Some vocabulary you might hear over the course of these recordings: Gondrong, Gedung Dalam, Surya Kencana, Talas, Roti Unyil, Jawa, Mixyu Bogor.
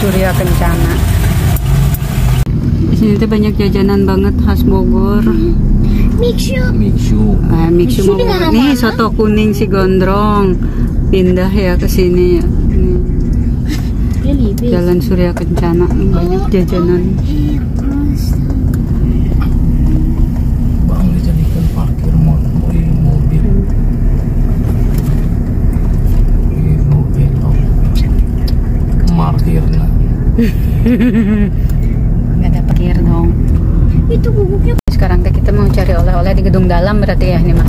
Surya Kencana. Di sini tuh banyak jajanan banget khas Bogor. Mixyu Bogor. Nih soto kuning si Gondrong pindah ya ke sini ya. Jalan Surya Kencana banyak jajanan. Nggak ada parkir dong. Itu guguknya. Sekarang kita mau cari oleh-oleh di Gedung Dalam berarti ya ini mah.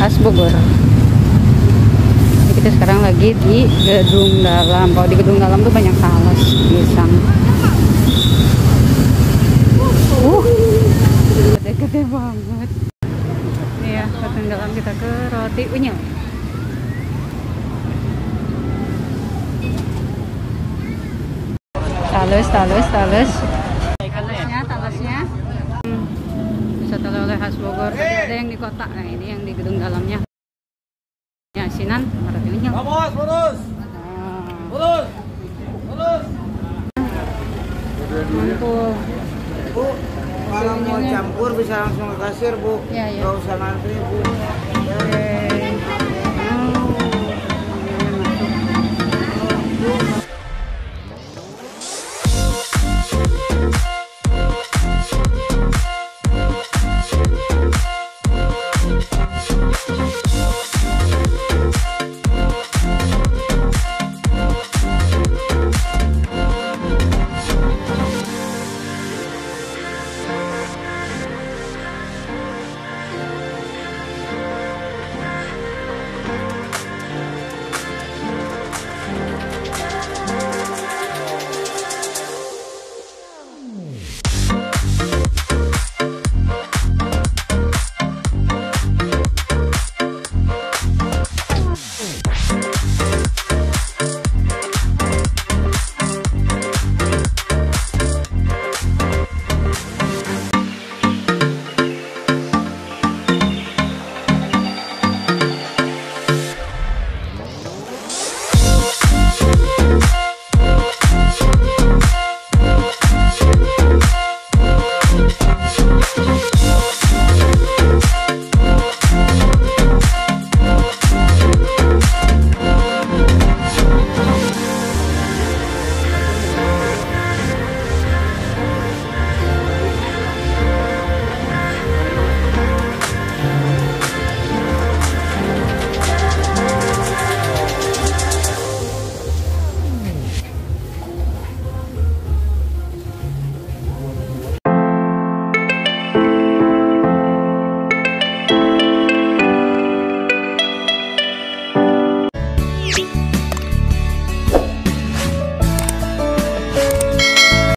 Khas Bogor. Jadi kita sekarang lagi di Gedung Dalam. Kalau di Gedung Dalam tuh banyak talas, pisang. Gede-gede banget. Nih ya, Gedung Dalam kita ke Roti Unyil. Talas. Talasnya. Wisata oleh-oleh khas Bogor. Ada yang di kota. Nah, ini yang di Gedung Dalamnya. Ya, asinan, marahnya. Lurus, lurus. Lurus. Lurus. Mantul. Bu, kalau mau campur bisa langsung ke kasir, Bu. Enggak usah ngantri, Bu.